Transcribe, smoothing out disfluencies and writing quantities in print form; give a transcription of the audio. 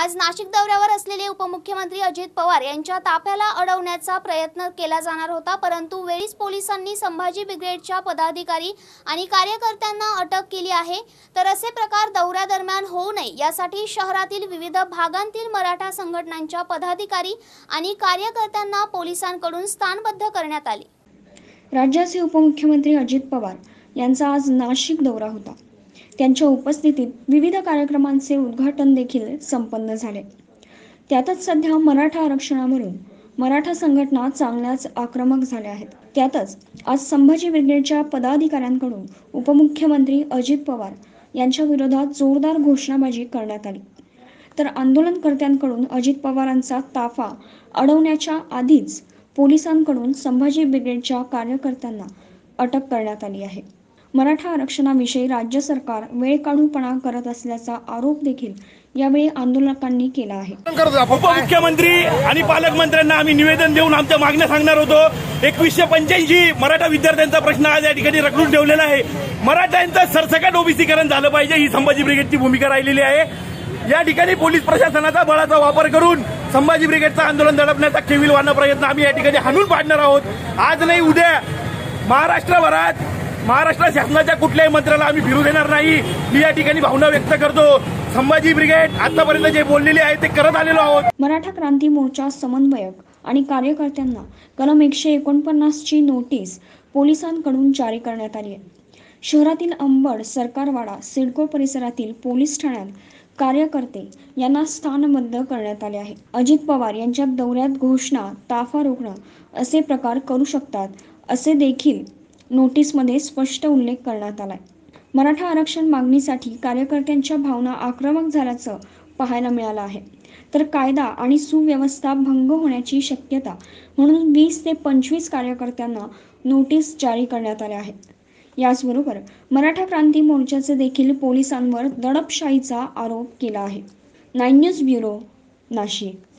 आज नाशिक दौऱ्यावर असलेले उपमुख्यमंत्री अजित पवार यांच्या ताफ्याला अडवण्याचा प्रयत्न केला जाणार होता, परंतु वेळीच पोलिसांनी संभाजी ब्रिगेडच्या पदाधिकारी आणि कार्यकर्त्यांना अटक केली आहे। तर असे प्रकार दौऱ्या दरम्यान होऊ नये यासाठी शहरातील विविध भागांतील मराठा संघटनांच्या पदाधिकारी आणि कार्यकर्त्यांना पोलिसांकडून स्थानबद्ध करण्यात आले। राज्याचे उपमुख्यमंत्री अजित पवार यांचा आज नाशिक दौरा होता। त्यांच्या उपस्थितीत विविध कार्यक्रमांचे उद्घाटन देखील संपन्न झाले। त्यातच सध्या मराठा आरक्षणावरून मराठा संघटना चांगल्याच आक्रमक झाल्या आहेत। त्यातच आज संभाजी ब्रिगेडच्या पदाधिकाऱ्यांकडून उपमुख्यमंत्री अजित पवार यांच्या विरोधात जोरदार घोषणाबाजी करण्यात आली। तर आंदोलनकर्त्यांकडून अजित पवारांचा ताफा अडवण्याच्या आधीच पोलिसांकडून संभाजी ब्रिगेडच्या कार्यकर्त्यांना अटक करण्यात आली आहे। मराठा आरक्षणाविषयी राज्य सरकार वेळ काढूपणा करत असल्याचा आरोप देखील यावेळी आंदोलकांनी केला आहे। उपमुख्यमंत्री आणि पालकमंत्र्यांना आम्ही निवेदन देऊन आमच्या मागण्या सांगणार होतो। 2185 मराठा विद्यार्थ्यांचा प्रश्न आज या ठिकाणी रखडून ठेवलेला आहे। मराठ्यांचं सरसकट ओबीसीकरण झालं पाहिजे ही संभाजी ब्रिगेडची भूमिका राहिलेली आहे। या ठिकाणी पोलीस प्रशासनाचा बळाचा वापर करून संभाजी ब्रिगेडचं आंदोलन दडपण्याचा केविलवाणा प्रयत्न आम्ही या ठिकाणी हाणून पाडणार आहोत। आज नाही उद्या महाराष्ट्रभरात महाराष्ट्र शासनाच्या कुठल्याही मंत्र्याला आम्ही फिरू देणार नाही, मी या ठिकाणी भावना व्यक्त करतो। संभाजी ब्रिगेड आतापर्यंत जे बोललेले आहे ते करत आलेलो आहोत। मराठा क्रांती मोर्चा समन्वयक आणि कार्यकर्त्यांना कलम 149 ची नोटीस पोलिसांकडून जारी करण्यात आली आहे। शहरातील अंबड, सरकारवाडा, सिडको परिसरातील पोलीस ठाण्यात कार्यकर्ते यांना स्थानबद्ध करण्यात आले आहे। अजित पवार यांच्या दौऱ्यात घोषणा, ताफा रोखणं असे प्रकार करू शकतात असे देखील नोटीसमध्ये स्पष्ट उल्लेख करण्यात आलाय। मराठा आरक्षण मागणीसाठी कार्यकर्त्यांच्या भावना आक्रमक झाल्याचं पाहायला मिळालं आहे। तर कायदा आणि सुव्यवस्था भंग होण्याची शक्यता म्हणून 20 ते 25 कार्यकर्त्यांना नोटीस जारी करण्यात आल्या आहेत। याचबरोबर मराठा क्रांती मोर्चाचे देखील पोलिसांवर दडपशाहीचा आरोप केला आहे। 9 News ब्युरो, नाशिक।